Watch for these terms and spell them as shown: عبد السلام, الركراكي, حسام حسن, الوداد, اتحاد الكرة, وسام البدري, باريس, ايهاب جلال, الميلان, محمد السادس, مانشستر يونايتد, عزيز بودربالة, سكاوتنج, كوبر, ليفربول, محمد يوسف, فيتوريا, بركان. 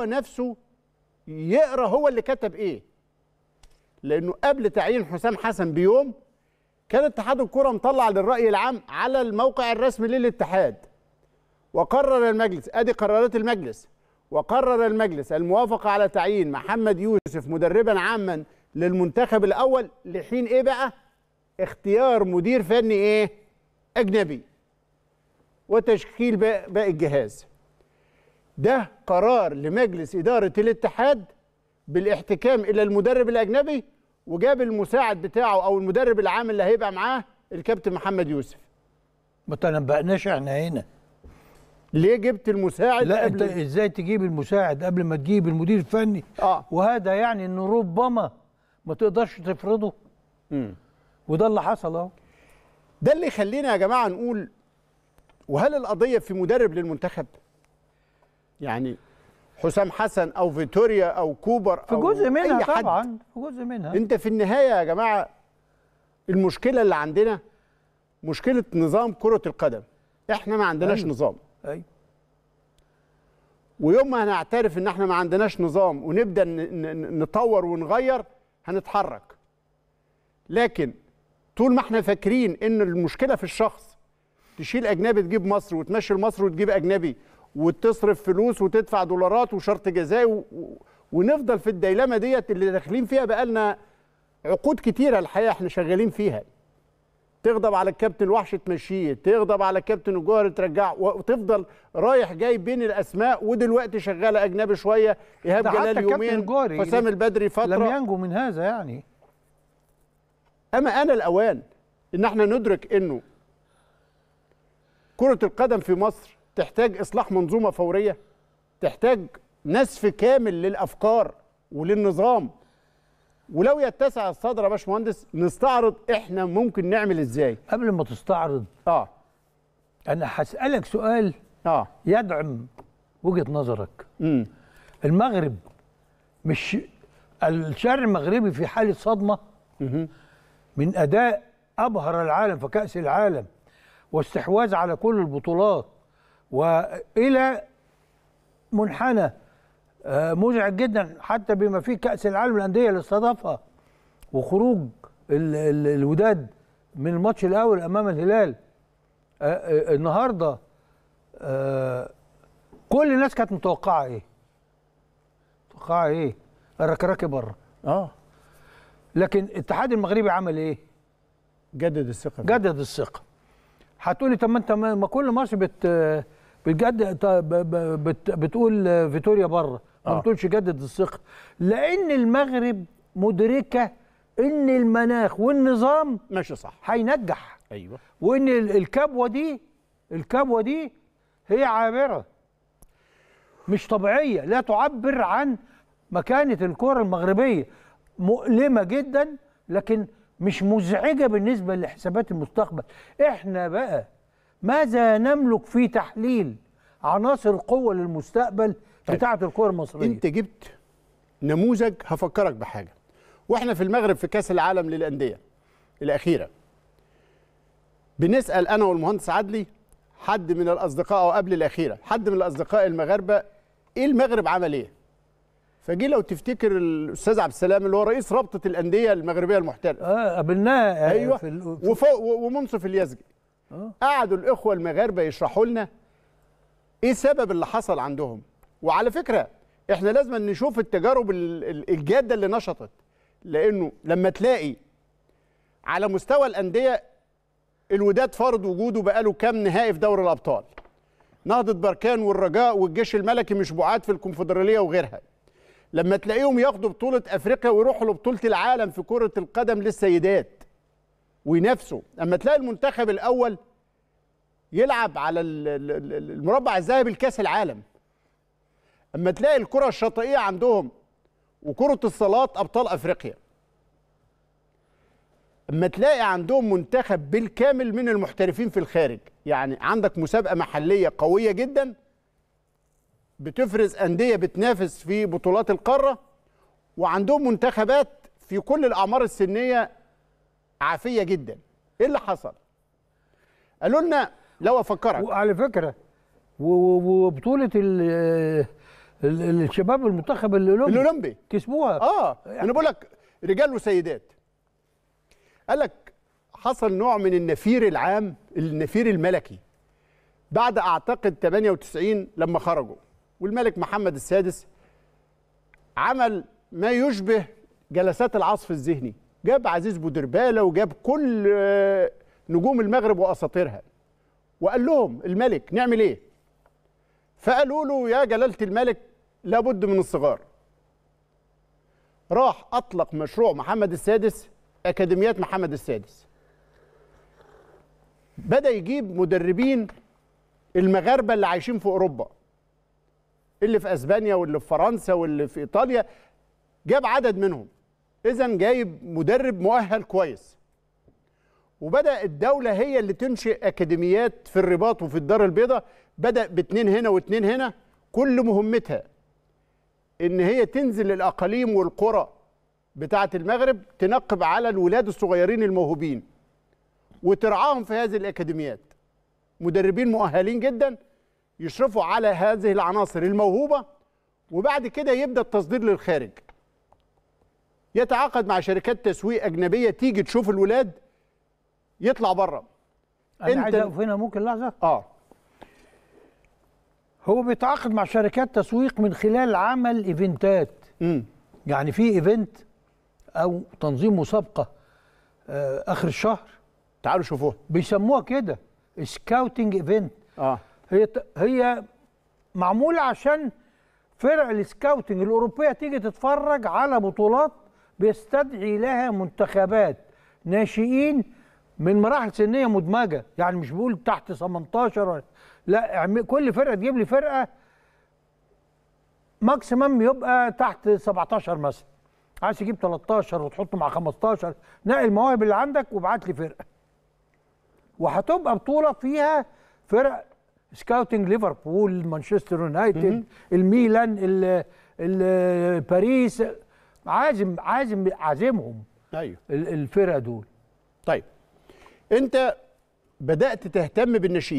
هو نفسه يقرأ هو اللي كتب إيه. لأنه قبل تعيين حسام حسن بيوم كان اتحاد الكرة مطلع للرأي العام على الموقع الرسمي للاتحاد، وقرر المجلس، أدي قرارات المجلس، وقرر المجلس الموافقة على تعيين محمد يوسف مدربا عاما للمنتخب الأول لحين إيه بقى؟ اختيار مدير فني إيه؟ أجنبي، وتشكيل باقي الجهاز. ده قرار لمجلس إدارة الاتحاد بالاحتكام إلى المدرب الأجنبي، وجاب المساعد بتاعه أو المدرب العام اللي هيبقى معاه الكابتن محمد يوسف. ما تنبأناش احنا هنا. ليه جبت المساعد؟ لا قبل انت ازاي تجيب المساعد قبل ما تجيب المدير الفني؟ وهذا يعني انه ربما ما تقدرش تفرضه. وده اللي حصل اهو. ده اللي يخلينا يا جماعه نقول، وهل القضيه في مدرب للمنتخب؟ يعني حسام حسن او فيتوريا او كوبر او في جزء منها، طبعا في جزء منها. انت في النهايه يا جماعه المشكله اللي عندنا مشكله نظام كره القدم، احنا ما عندناش نظام. أي. ويوم ما هنعترف ان احنا ما عندناش نظام ونبدا نطور ونغير هنتحرك. لكن طول ما احنا فاكرين ان المشكله في الشخص، تشيل اجنبي تجيب مصري، وتمشي المصري وتجيب اجنبي، وتصرف فلوس وتدفع دولارات وشرط جزائي، ونفضل في الديلمه ديت اللي داخلين فيها بقالنا عقود كتيره الحقيقه احنا شغالين فيها. تغضب على الكابتن الوحش تمشيه، تغضب على الكابتن الجوهر ترجعه، وتفضل رايح جاي بين الاسماء. ودلوقتي شغاله اجنبي شويه، ايهاب جلال يومين، وسام البدري فتره، لم ينجو من هذا يعني. اما انا الاوان ان احنا ندرك انه كره القدم في مصر تحتاج اصلاح منظومه فوريه، تحتاج نسف كامل للافكار وللنظام. ولو يتسع الصدر يا باشمهندس نستعرض احنا ممكن نعمل ازاي. قبل ما تستعرض انا هسألك سؤال يدعم وجهة نظرك. المغرب، مش الشارع المغربي في حالة صدمة من اداء ابهر العالم في كأس العالم، واستحواذ على كل البطولات، والى منحنى مزعج جدا حتى بما فيه كأس العالم للأندية اللي استضافها، وخروج الوداد من الماتش الأول أمام الهلال. النهارده كل الناس كانت متوقعة إيه؟ متوقعة إيه؟ الركراكي بره. لكن الاتحاد المغربي عمل إيه؟ جدد الثقة. جدد الثقة. هتقولي طب ما أنت ما كل ماتش بتقول فيتوريا بره، ما بتقولش جدد الثقه، لان المغرب مدركه ان المناخ والنظام ماشي صح هينجح. ايوه، وان الكبوه دي هي عابره مش طبيعيه، لا تعبر عن مكانه الكره المغربيه. مؤلمه جدا لكن مش مزعجه بالنسبه لحسابات المستقبل. احنا بقى ماذا نملك في تحليل عناصر القوة للمستقبل بتاعة الكرة المصرية؟ انت جبت نموذج. هفكرك بحاجة، واحنا في المغرب في كأس العالم للأندية الأخيرة بنسأل أنا والمهندس عدلي حد من الأصدقاء، أو قبل الأخيرة حد من الأصدقاء المغاربة، إيه المغرب عمل إيه؟ فجي لو تفتكر الأستاذ عبد السلام اللي هو رئيس رابطة الأندية المغربية المحترفة. قابلناه. أيوه، وفوق ومنصف اليزجي. قعدوا الإخوة المغاربة يشرحوا لنا إيه السبب اللي حصل عندهم. وعلى فكرة إحنا لازم نشوف التجارب الجادة اللي نشطت، لأنه لما تلاقي على مستوى الأندية الوداد فرض وجوده بقاله كام نهائي في دوري الأبطال، نهضة بركان والرجاء والجيش الملكي مش بعاد في الكونفدرالية وغيرها، لما تلاقيهم ياخدوا بطولة أفريقيا ويروحوا لبطولة العالم في كرة القدم للسيدات وينافسوا، اما تلاقي المنتخب الاول يلعب على المربع الذهبي لكاس العالم، اما تلاقي الكره الشاطئيه عندهم وكره الصالات ابطال افريقيا، اما تلاقي عندهم منتخب بالكامل من المحترفين في الخارج. يعني عندك مسابقه محليه قويه جدا بتفرز انديه بتنافس في بطولات القاره، وعندهم منتخبات في كل الاعمار السنيه عافية جدا. ايه اللي حصل؟ قالوا لنا لو افكرك، وعلى فكرة وبطولة الشباب المنتخب الاولمبي كسبوها. يعني انا بقول لك رجال وسيدات. قال لك حصل نوع من النفير العام، النفير الملكي، بعد اعتقد 98 لما خرجوا، والملك محمد السادس عمل ما يشبه جلسات العصف الذهني، جاب عزيز بودربالة وجاب كل نجوم المغرب واساطيرها، وقال لهم الملك نعمل ايه؟ فقالوا له يا جلالة الملك لابد من الصغار. راح اطلق مشروع محمد السادس اكاديميات محمد السادس، بدأ يجيب مدربين المغاربة اللي عايشين في أوروبا، اللي في أسبانيا واللي في فرنسا واللي في إيطاليا، جاب عدد منهم. إذن جايب مدرب مؤهل كويس، وبدأ الدولة هي اللي تنشئ أكاديميات في الرباط وفي الدار البيضاء، بدأ باتنين هنا واتنين هنا، كل مهمتها إن هي تنزل الأقاليم والقرى بتاعة المغرب، تنقب على الولاد الصغيرين الموهوبين وترعاهم في هذه الأكاديميات، مدربين مؤهلين جدا يشرفوا على هذه العناصر الموهوبة، وبعد كده يبدأ التصدير للخارج، يتعاقد مع شركات تسويق أجنبية تيجي تشوف الولاد، يطلع بره. أنا عايز أقف هنا ممكن لحظة؟ هو بيتعاقد مع شركات تسويق من خلال عمل إيفنتات، يعني في إيفنت أو تنظيم مسابقة آخر الشهر، تعالوا شوفوها، بيسموها كده سكاوتنج ايفنت. هي معموله عشان فرع السكاوتنج الاوروبيه تيجي تتفرج على بطولات بيستدعي لها منتخبات ناشئين من مراحل سنيه مدمجه، يعني مش بقول تحت 18، لا، كل فرقه تجيب لي فرقه ماكسيمم يبقى تحت 17 مثلا، عايز تجيب 13 وتحطه مع 15، نقل المواهب اللي عندك وابعت لي فرقه، وهتبقى بطوله فيها فرق سكاوتنج، ليفربول، مانشستر يونايتد، الميلان، باريس، عازمهم. ايوه الفرقه دول. طيب انت بدات تهتم بالناشئين.